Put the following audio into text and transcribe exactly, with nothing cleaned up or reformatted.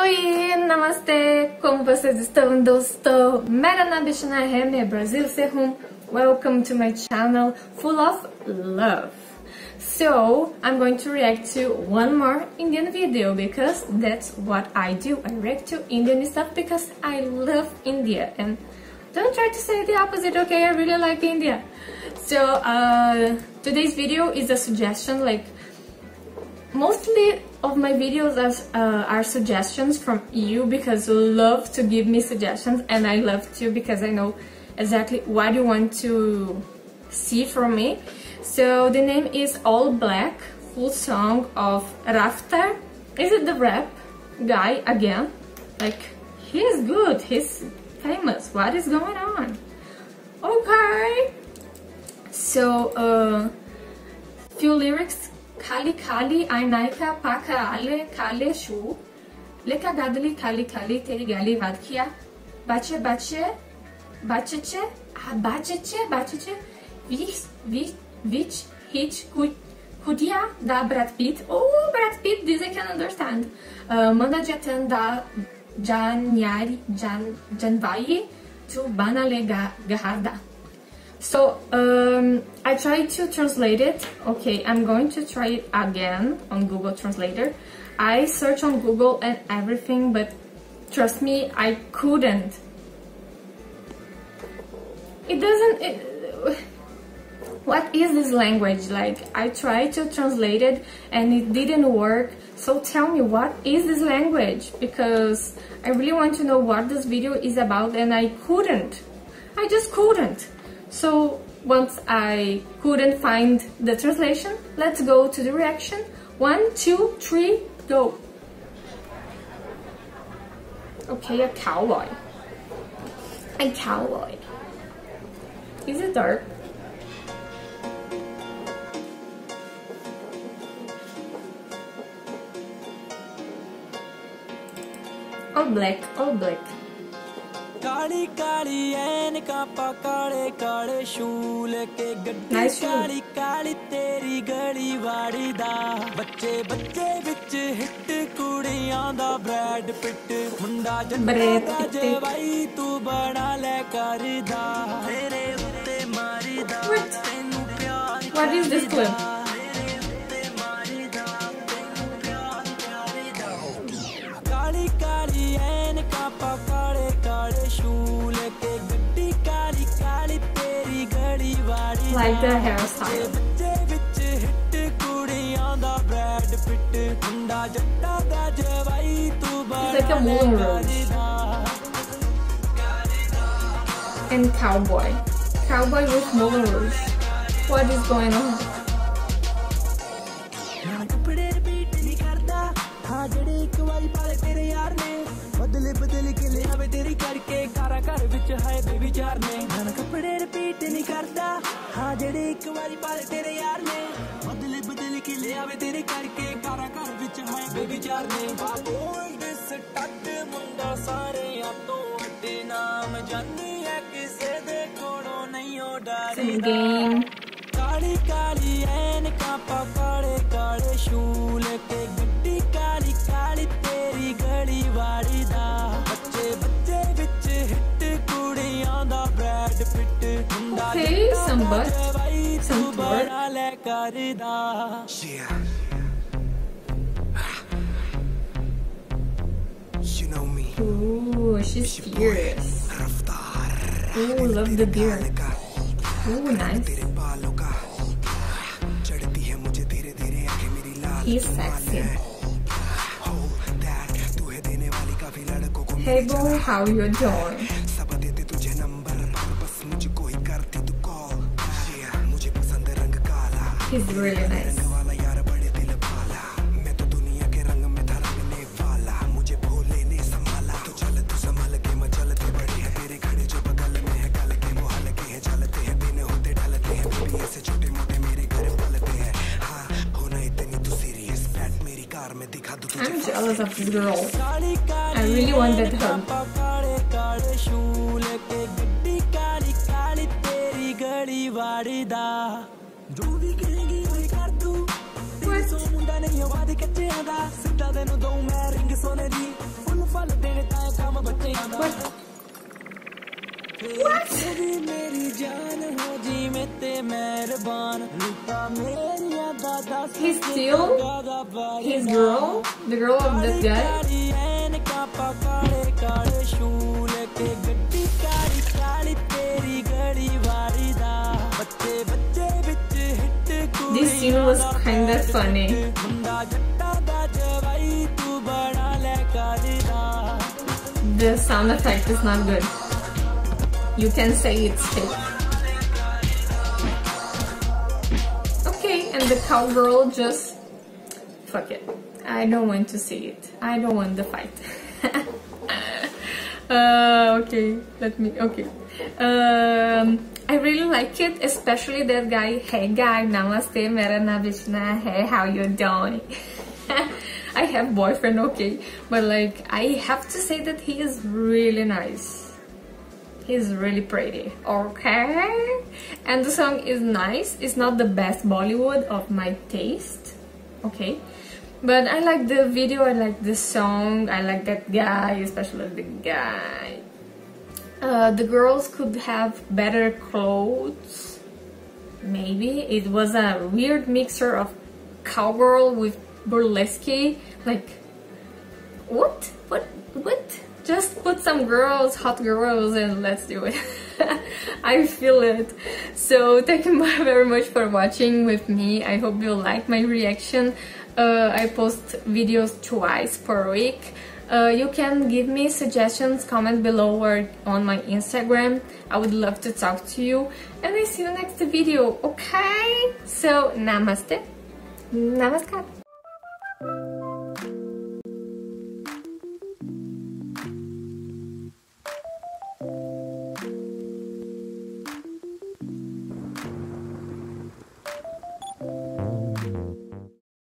ओए नमस्ते कुम्भ से दोस्तों दोस्तों मेरा नाम बिशना है, मैं ब्राजील से हूँ। Welcome to my channel full of love. So I'm going to react to one more Indian video because that's what I do. I react to Indian stuff because I love India, and don't try to say the opposite, okay? I really like India. So uh, today's video is a suggestion, like mostly of my videos are, uh, are suggestions from you because you love to give me suggestions, and I love to because I know exactly what you want to see from me. So the name is All Black, full song of Raftaar. Is it the rap guy again? Like, he's good, he's famous, what is going on? Okay, so uh, few lyrics. Kali kali aynaika paka ale kale shu leka gadli kali kali teri gali vad kiya bache bache bacheche ah bacheche bacheche vich vich vich hich kudia da Brad Pitt. Oh, Brad Pitt, this I can understand. Uh, manda jatan da janyari jan janvai tu banale gahada. So um, I tried to translate it. Okay, I'm going to try it again on Google Translator. I searched on Google and everything, but trust me, I couldn't. It doesn't. It, what is this language? Like, I tried to translate it and it didn't work. So tell me, what is this language? Because I really want to know what this video is about, and I couldn't. I just couldn't. So once I couldn't find the translation, let's go to the reaction. One, two, three, go. Okay, a cowboy. A cowboy. Is it dark? All black, all black. Nice shoes. What is this clip? Like the hairstyle. It's like a moulin rouge. And cowboy. Cowboy with moulin rouge. What is going on? Singing. Okay, some butt, some butt. Yeah. You know me. Ooh, she's fierce. Ooh, love the beard. Ooh, nice. He's sexy. Hey boy, how you doing? He's really nice. I'm jealous of this girl. I really wanted her. What? What? He's still his girl, the girl of this guy. This scene was kinda funny. The sound effect is not good. You can say it's fake. Okay, and the cowgirl just... Fuck it. I don't want to see it. I don't want the fight. uh, okay, let me... Okay. Um, I really like it, especially that guy. Hey guy, namaste, mera naam Vishna. Hey, how you doing? I have boyfriend, okay, but like I have to say that he is really nice. He's really pretty, okay? And the song is nice. It's not the best Bollywood of my taste, okay? But I like the video, I like the song, I like that guy, especially the guy. Uh, the girls could have better clothes, maybe. It was a weird mixture of cowgirl with burlesque, like what what what just put some girls, hot girls, and let's do it. I feel it. So thank you very much for watching with me. I hope you like my reaction. uh, I post videos twice per week. Uh, you can give me suggestions, comment below or on my Instagram. I would love to talk to you, and I see you next video, okay? So namaste, namaskar.